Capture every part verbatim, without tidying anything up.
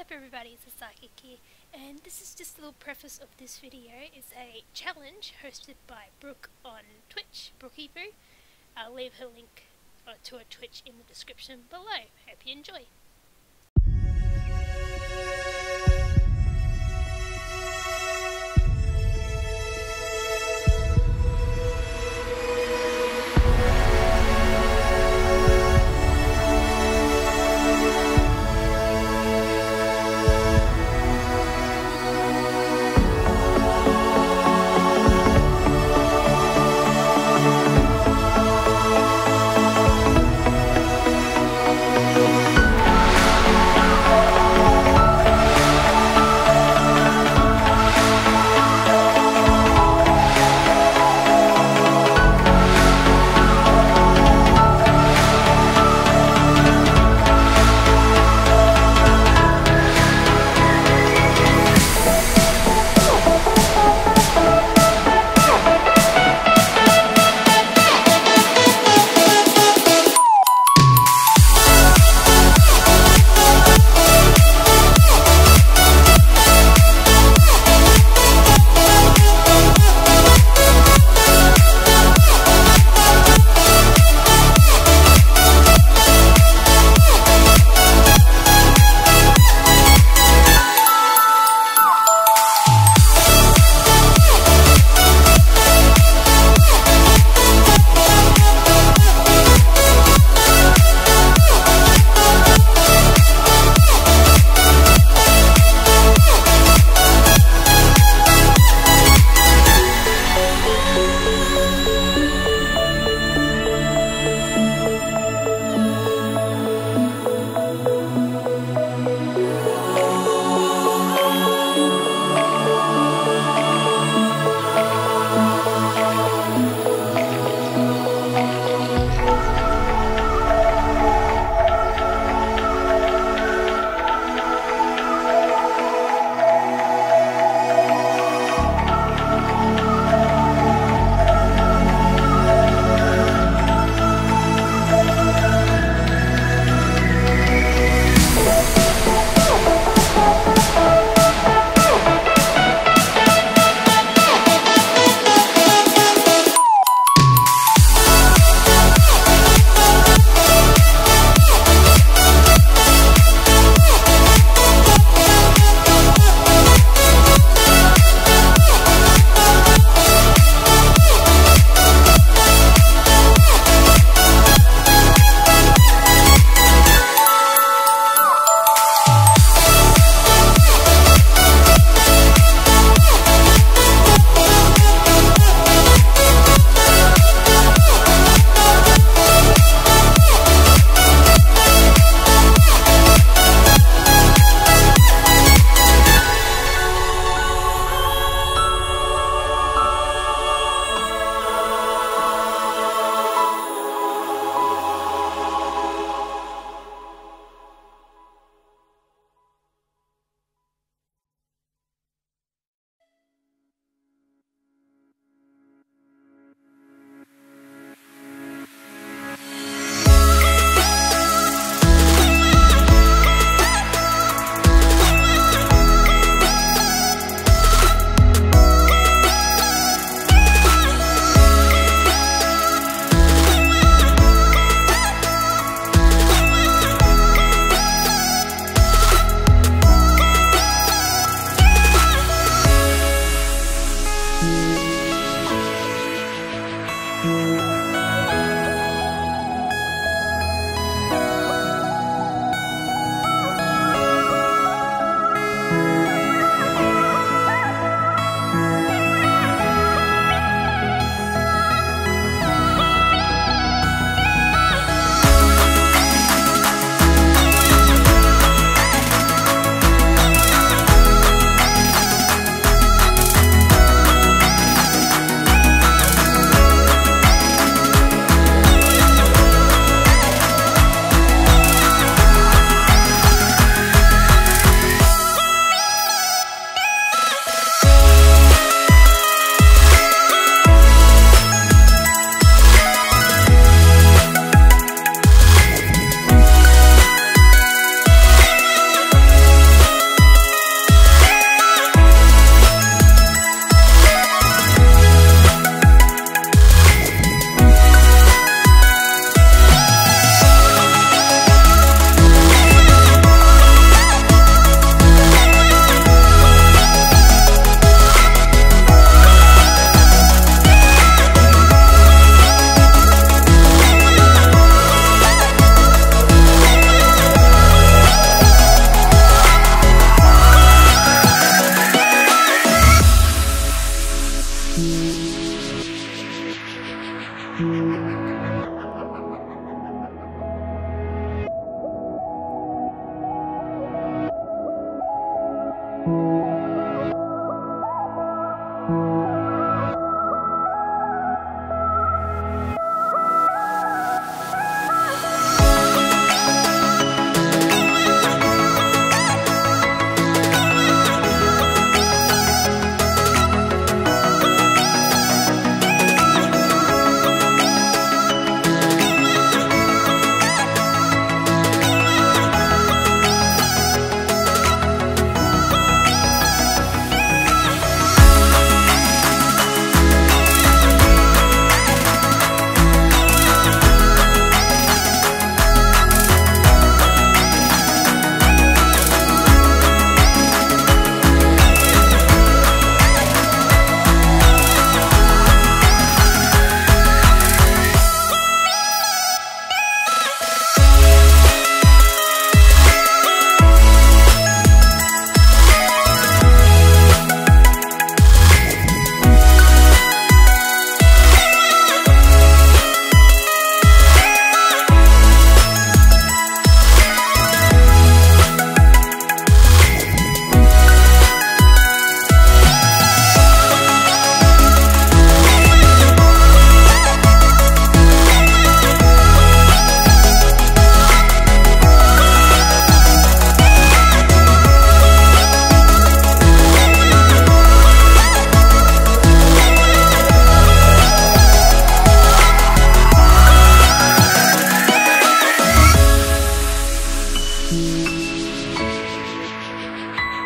What's up everybody, it's Asakiki, and this is just a little preface of this video. It's a challenge hosted by Brooke on Twitch, Brookeyboo. I'll leave her link uh, to her Twitch in the description below. Hope you enjoy.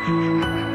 Thank you.